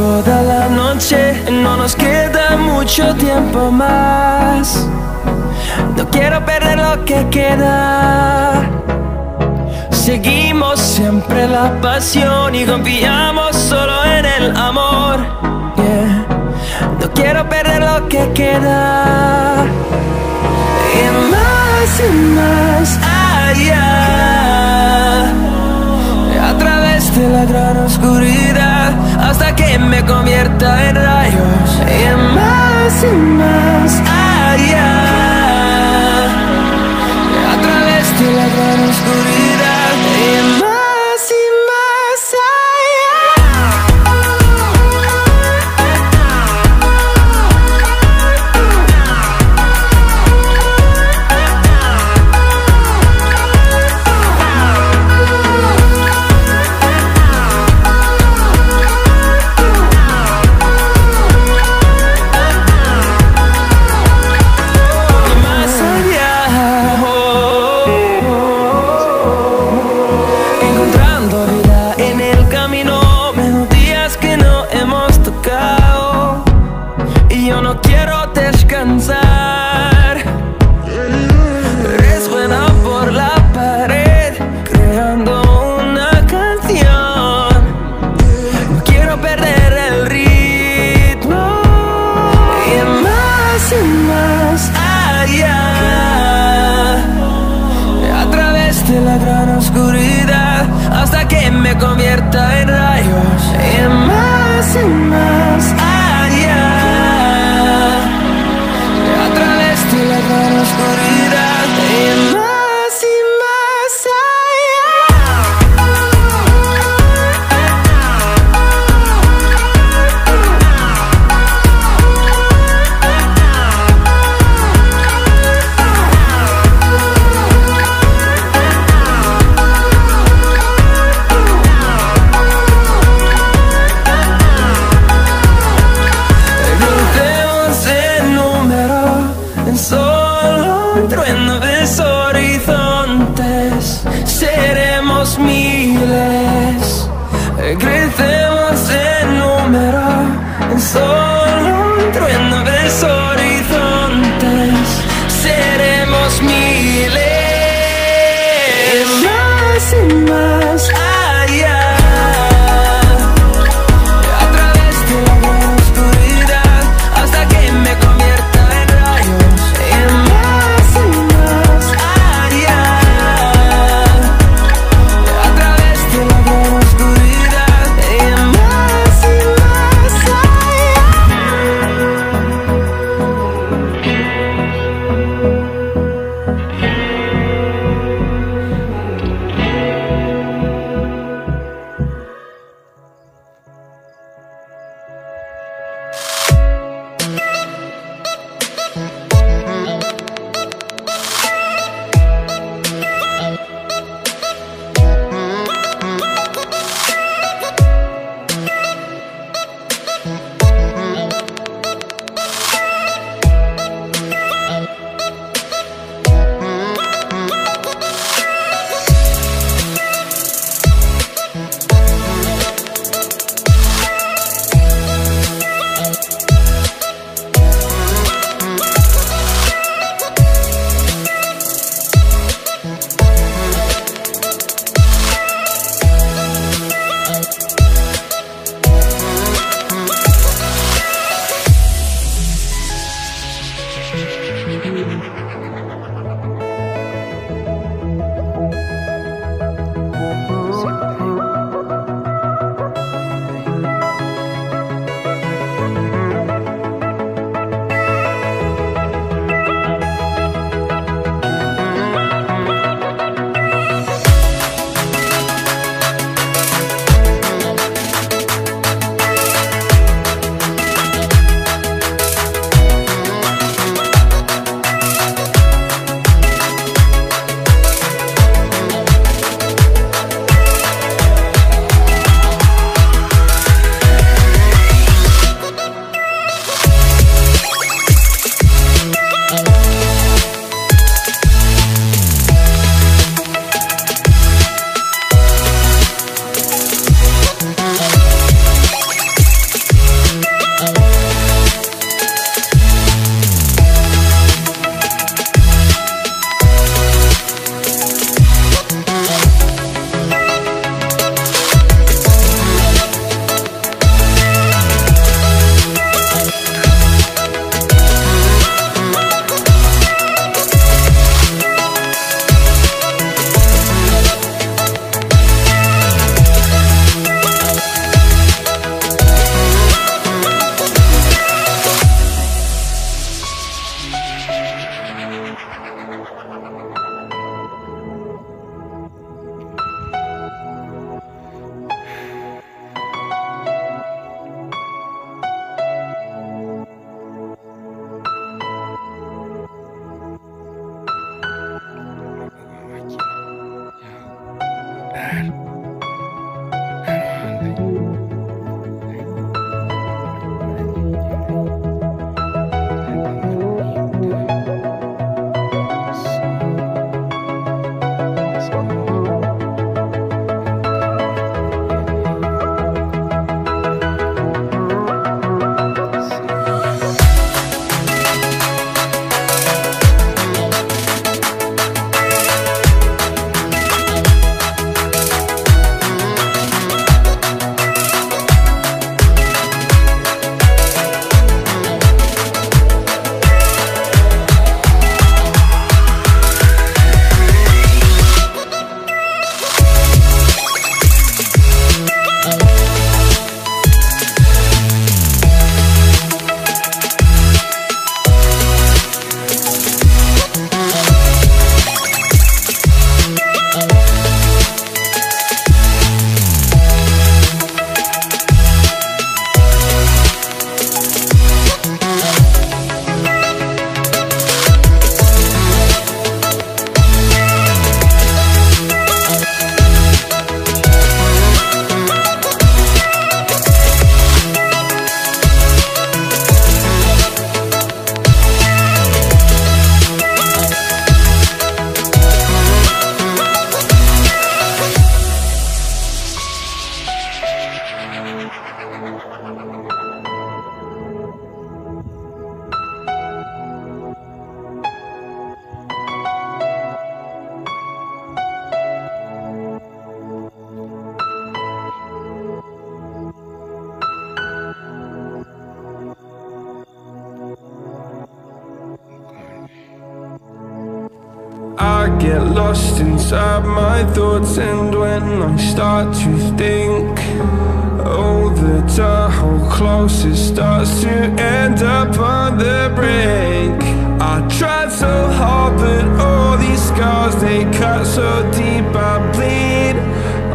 toda la noche, no nos queda mucho tiempo más. No quiero perder lo que queda. Seguimos siempre la pasión y confiamos solo en el amor. Yeah. No quiero perder lo que queda. Y más allá, a través de la gran oscuridad, hasta que me convierta en rayos. Y más allá, a través de la gran oscuridad. Y más allá. I get lost inside my thoughts, and when I start to think, oh, the tunnel closest starts to end up on the brink. I tried so hard, but all these scars, they cut so deep I bleed.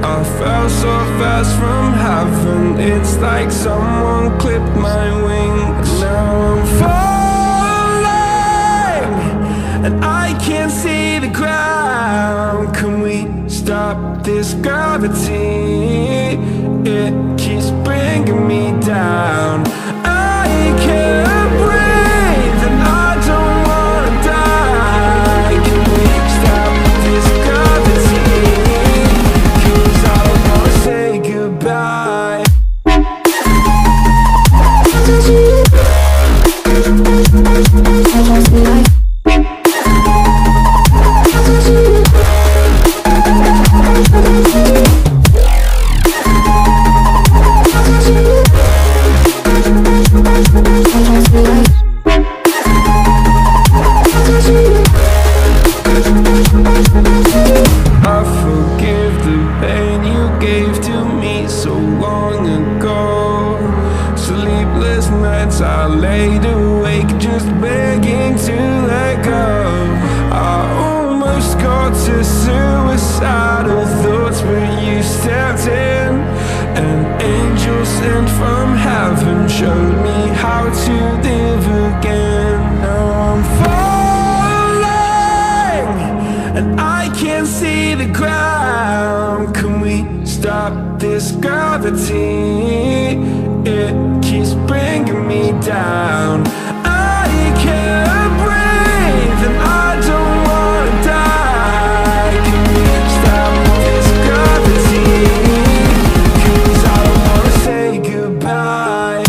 I fell so fast from heaven, it's like someone clipped my wings. Now I'm falling, and I can't see the ground. Can we stop this gravity? It keeps bringing me down. I can't breathe and I don't wanna die. Can we stop this gravity? 'Cause I don't wanna say goodbye. I laid awake just begging to let go. I almost got to suicidal thoughts, but you stepped in. An angel sent from heaven showed me how to live again. Now I'm falling, and I can't see the ground. Can we stop this gravity? It keeps bringing me down. I can't breathe and I don't wanna die. Can we stop this gravity? 'Cause I don't wanna say goodbye.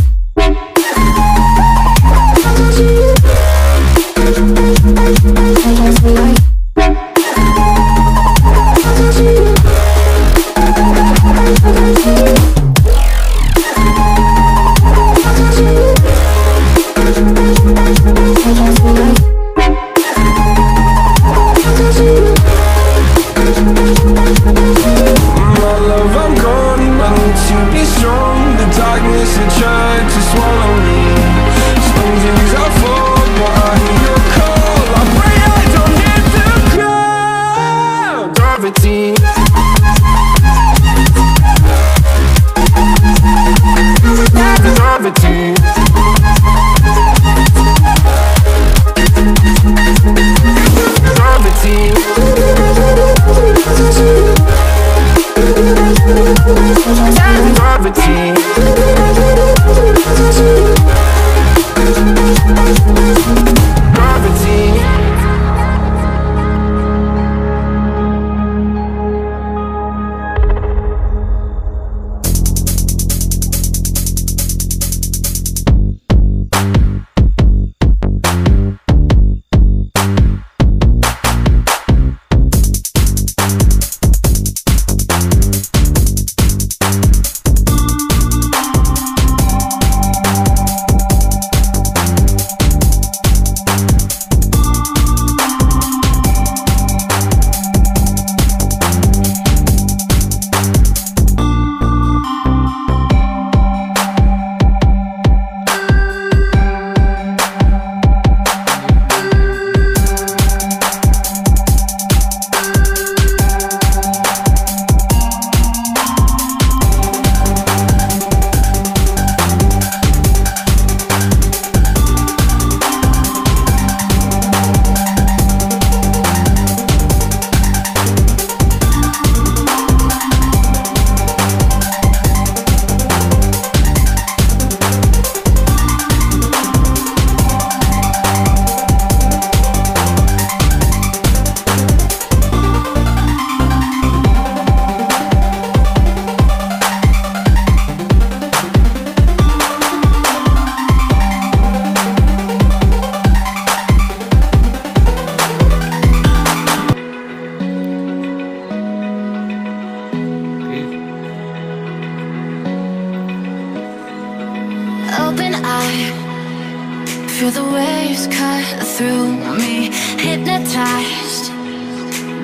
Feel the waves cut through me, hypnotized.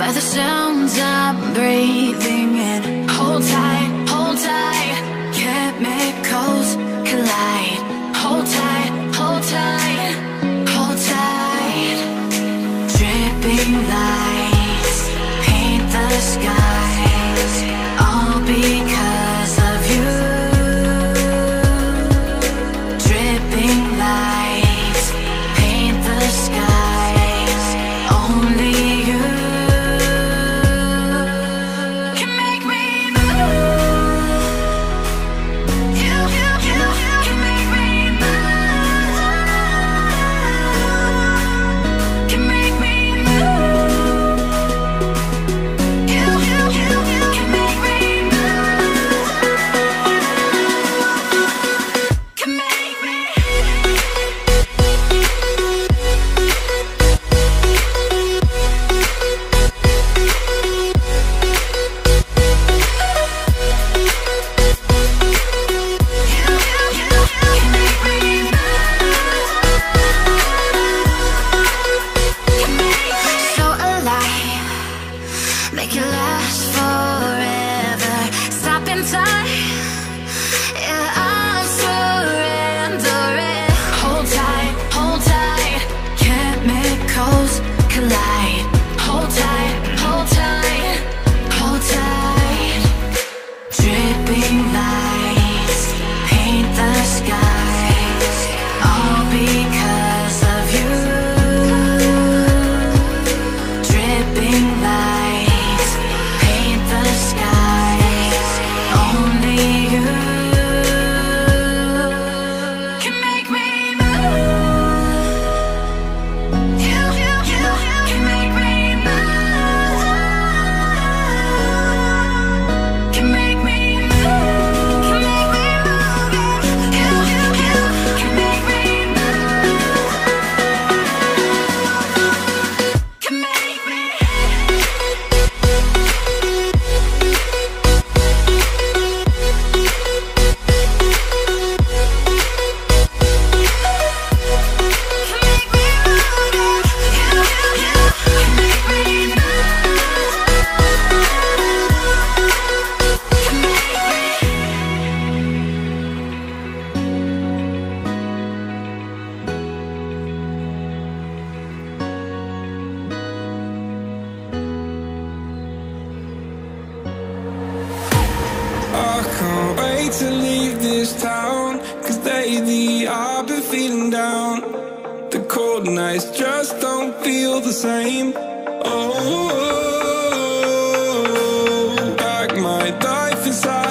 by the sounds I'm breathing in. Hold tight, chemicals collide. Hold tight, hold tight. Dripping lights paint the skies, all because of you. Dripping lights paint the skies, only you. To leave this town, cause lately I've been feeling down. The cold nights just don't feel the same. Oh, like my life inside.